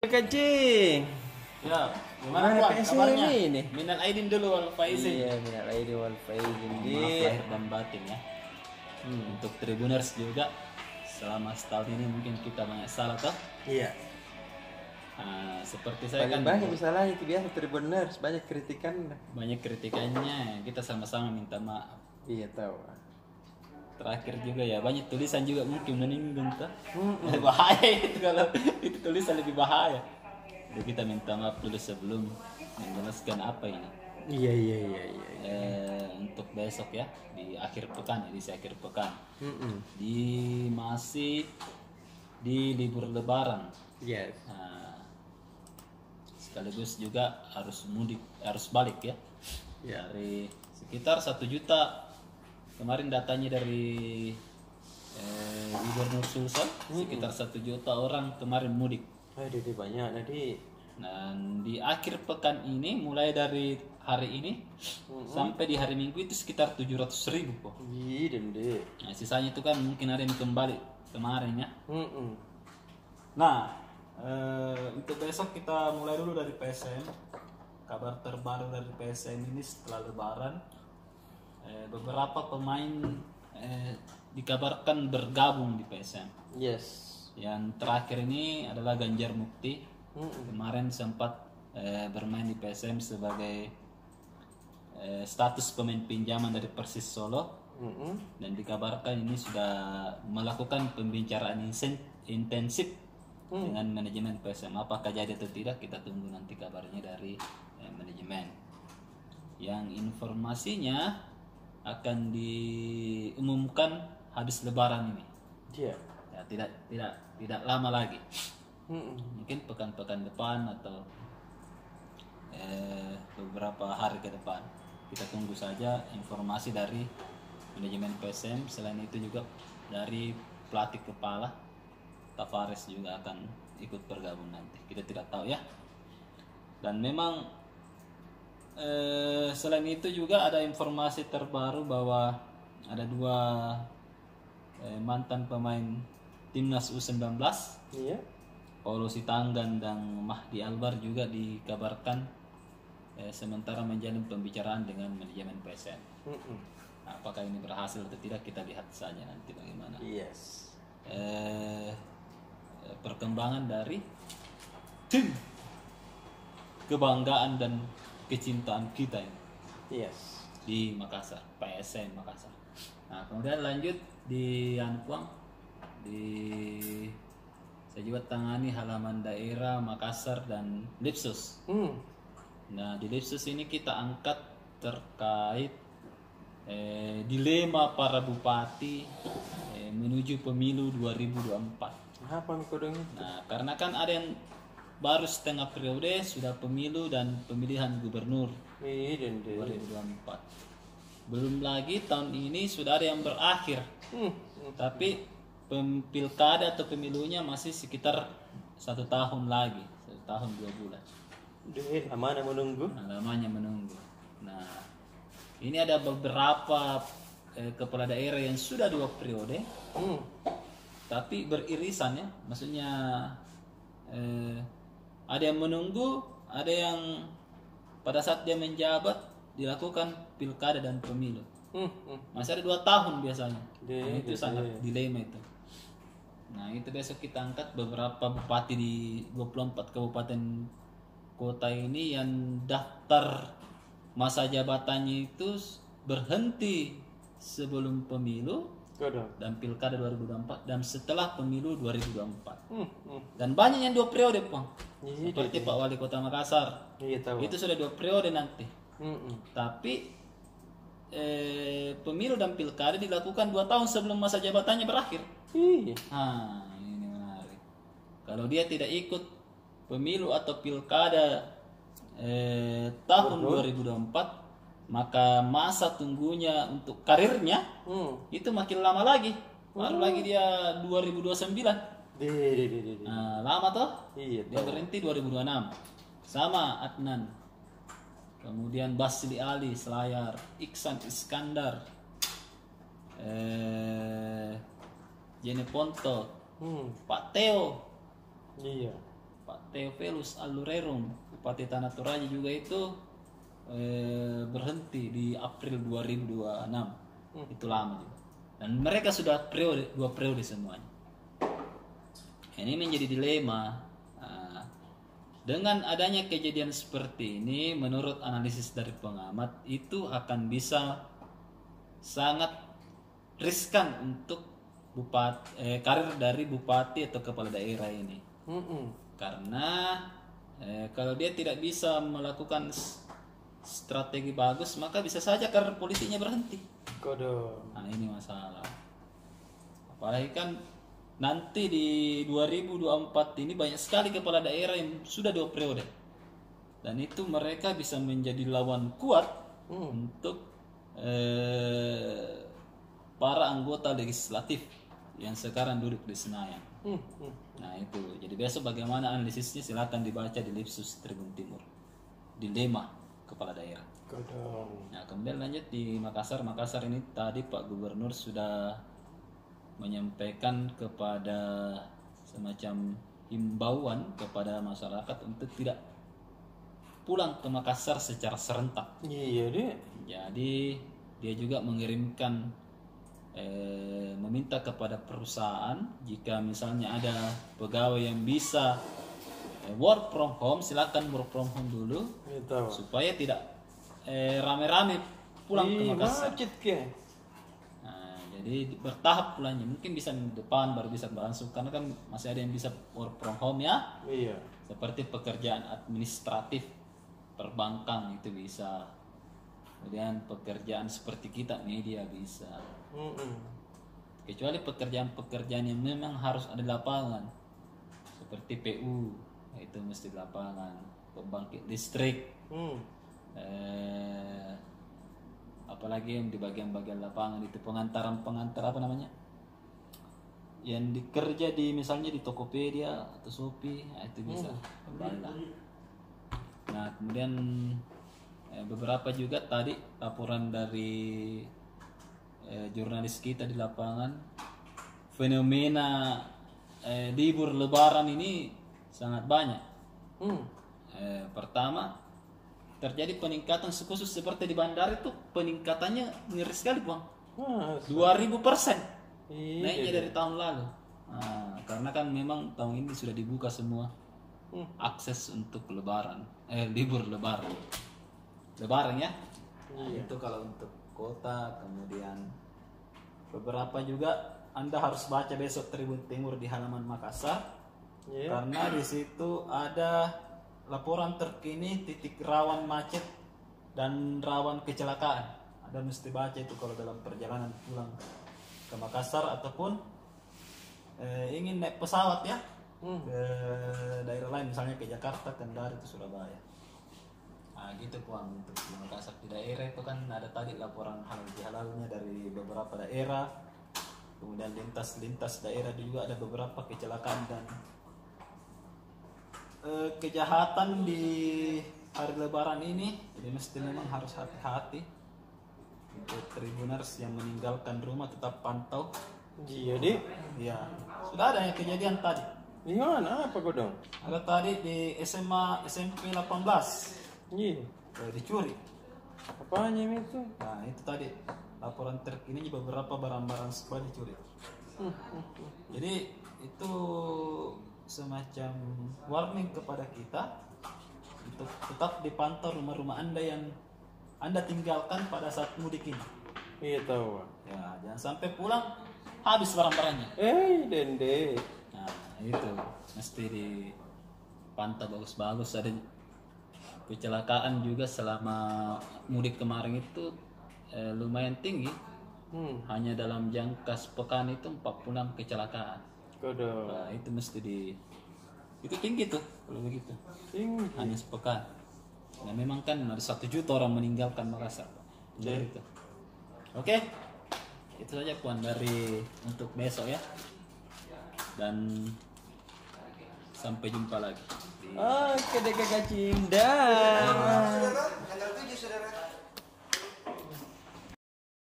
Kecing. Ya, gimana kabarnya? Ini minal aidin dulu wal faizin. Iya, minal aidin wal faizin. Maaf dan batin ya. Untuk Tribuners juga selama setahun ini mungkin kita banyak salah toh? Iya. Seperti saya kan banyak misalnya itu biasa Tribuners banyak kritikan. Banyak kritikannya. Kita sama-sama minta maaf. Iya, tahu. Terakhir juga ya banyak tulisan juga mungkin menyinggung tuh. Bahaya itu kalau itu tulisan lebih bahaya. Jadi kita minta maaf dulu sebelum menjelaskan apa ini. Iya. Untuk besok ya di akhir pekan ya, di masih di libur lebaran. Yes. Sekaligus juga harus mudik harus balik ya. Yeah. Dari sekitar 1 juta. Kemarin datanya dari Gubernur Sulsel sekitar 1 juta orang kemarin mudik. Aduh, banyak tadi. Dan di akhir pekan ini mulai dari hari ini sampai di hari Minggu itu sekitar 700.000 kok. Ih, dende. Nah, sisanya itu kan mungkin ada yang kembali kemarin ya. Nah, untuk besok kita mulai dulu dari PSM. Kabar terbaru dari PSM ini setelah lebaran. Beberapa pemain dikabarkan bergabung di PSM. Yes. Yang terakhir ini adalah Ganjar Mukti. Kemarin sempat bermain di PSM sebagai status pemain pinjaman dari Persis Solo. Dan dikabarkan ini sudah melakukan pembicaraan intensif dengan manajemen PSM. Apakah jadi atau tidak kita tunggu nanti kabarnya dari manajemen. Yang informasinya akan diumumkan habis lebaran ini. Iya. Ya, tidak lama lagi. Mungkin pekan-pekan depan atau beberapa hari ke depan. Kita tunggu saja informasi dari manajemen PSM. Selain itu juga dari pelatih kepala Tavares juga akan ikut bergabung nanti. Kita tidak tahu ya. Dan memang selain itu juga ada informasi terbaru bahwa ada 2 mantan pemain timnas U19, Pelus Alurerum dan Mahdi Albar juga dikabarkan sementara menjalin pembicaraan dengan manajemen PSM. Apakah ini berhasil atau tidak kita lihat saja nanti bagaimana. Yes. Perkembangan dari tim kebanggaan dan kecintaan kita ini. Yes. Di Makassar, PSM Makassar. Nah, kemudian lanjut di Ankuang, saya juga tangani halaman daerah Makassar dan Lipsus. Nah, di Lipsus ini kita angkat terkait dilema para bupati menuju pemilu 2024. Apa kodong? Nah, karena kan ada yang baru setengah periode sudah pemilu dan pemilihan gubernur 2024. Belum lagi tahun ini sudah ada yang berakhir. Tapi pilkada atau pemilunya masih sekitar 1 tahun lagi, 1 tahun 2 bulan. Lamanya menunggu. Nah, ini ada beberapa kepala daerah yang sudah 2 periode, tapi beririsan ya, maksudnya ada yang menunggu, ada yang pada saat dia menjabat dilakukan pilkada dan pemilu. Masih ada 2 tahun biasanya. Nah, itu sangat dilema itu. Nah, itu besok kita angkat beberapa bupati di 24 kabupaten kota ini yang daftar masa jabatannya itu berhenti sebelum pemilu dan pilkada 2024 dan setelah pemilu 2024. Dan banyak yang 2 periode, Pak. Seperti Pak Wali Kota Makassar. Itu sudah 2 periode nanti. Tapi pemilu dan pilkada dilakukan 2 tahun sebelum masa jabatannya berakhir. Ini menarik. Kalau dia tidak ikut pemilu atau pilkada tahun 2024, maka masa tunggunya untuk karirnya itu makin lama lagi. Baru lagi dia 2029. Nah, lama toh? Iya, dia berhenti 2026. Sama Adnan. Kemudian Basili Ali, Selayar, Iksan Iskandar. Jenny Ponto. Pak Teo. Iya. Pak Teo Pelus Alurerum, Bupati Tanah Toraja juga itu berhenti di April 2026. Itu lama juga. Dan mereka sudah periode, dua periode semuanya. Ini menjadi dilema. Dengan adanya kejadian seperti ini, menurut analisis dari pengamat, itu akan bisa sangat riskan untuk bupati, karir dari bupati atau kepala daerah ini. Karena kalau dia tidak bisa melakukan strategi bagus, maka bisa saja karir politiknya berhenti. Nah, ini masalah. Apalagi kan nanti di 2024 ini banyak sekali kepala daerah yang sudah dua periode. Dan itu mereka bisa menjadi lawan kuat untuk para anggota legislatif yang sekarang duduk di Senayan. Nah itu, jadi besok bagaimana analisisnya silakan dibaca di Lipsus Tribun Timur. Dilema kepala daerah. Nah kemudian lanjut di Makassar. Makassar ini tadi Pak Gubernur sudah menyampaikan kepada semacam himbauan kepada masyarakat untuk tidak pulang ke Makassar secara serentak. Iya deh. Jadi dia juga mengirimkan meminta kepada perusahaan jika misalnya ada pegawai yang bisa work from home, silakan work from home dulu supaya tidak rame-rame pulang ke Makassar. Jadi bertahap pulangnya, mungkin bisa minggu depan baru bisa berlangsung karena kan masih ada yang bisa work from home ya. Iya. Seperti pekerjaan administratif, perbankan itu bisa. Kemudian pekerjaan seperti kita media bisa. Kecuali pekerjaan-pekerjaan yang memang harus ada lapangan. Seperti PU, itu mesti lapangan, pembangkit listrik. Apalagi yang di bagian-bagian lapangan itu pengantaran apa namanya yang dikerja di misalnya di Tokopedia atau Shopee, itu bisa Nah kemudian beberapa juga tadi laporan dari jurnalis kita di lapangan, fenomena libur lebaran ini sangat banyak. Pertama terjadi peningkatan khusus seperti di bandara itu peningkatannya miris sekali Bang. 2000% naiknya dari tahun lalu. Nah, karena kan memang tahun ini sudah dibuka semua akses untuk lebaran, libur lebaran. Lebaran ya. Nah, itu kalau untuk kota, kemudian beberapa juga Anda harus baca besok Tribun Timur di halaman Makassar. Karena di situ ada laporan terkini titik rawan macet dan rawan kecelakaan. Anda mesti baca itu kalau dalam perjalanan pulang ke Makassar ataupun ingin naik pesawat ya ke daerah lain, misalnya ke Jakarta, Kendari, ke Surabaya. Nah gitu Puan, untuk di Makassar di daerah itu kan ada tadi laporan halal bihalalnya dari beberapa daerah. Kemudian lintas daerah juga ada beberapa kecelakaan dan kejahatan di hari lebaran ini. Jadi mesti memang harus hati-hati untuk tribuners yang meninggalkan rumah, tetap pantau. Jadi ya sudah ada yang kejadian tadi. Gimana apa godong? Ada tadi di SMA SMP 18. Dicuri. Apanya itu? Nah itu tadi laporan terkini beberapa barang-barang sekolah dicuri. Jadi itu semacam warning kepada kita untuk tetap dipantau rumah-rumah Anda yang Anda tinggalkan pada saat mudik ini. Ya, jangan sampai pulang habis barang-barangnya. Nah, itu mesti dipantau bagus-bagus. Ada kecelakaan juga selama mudik kemarin itu lumayan tinggi. Hanya dalam jangka sepekan itu 46 kecelakaan. Nah, itu mesti itu tinggi tuh kalau begitu. Hanya sepekan. Dan memang kan ada 1 juta orang meninggalkan Makassar. Itu. Oke. Itu saja Puan dari untuk besok ya. Dan sampai jumpa lagi. Oke, Dek Kak Cinda. Saudara, tanggal 7 Saudara.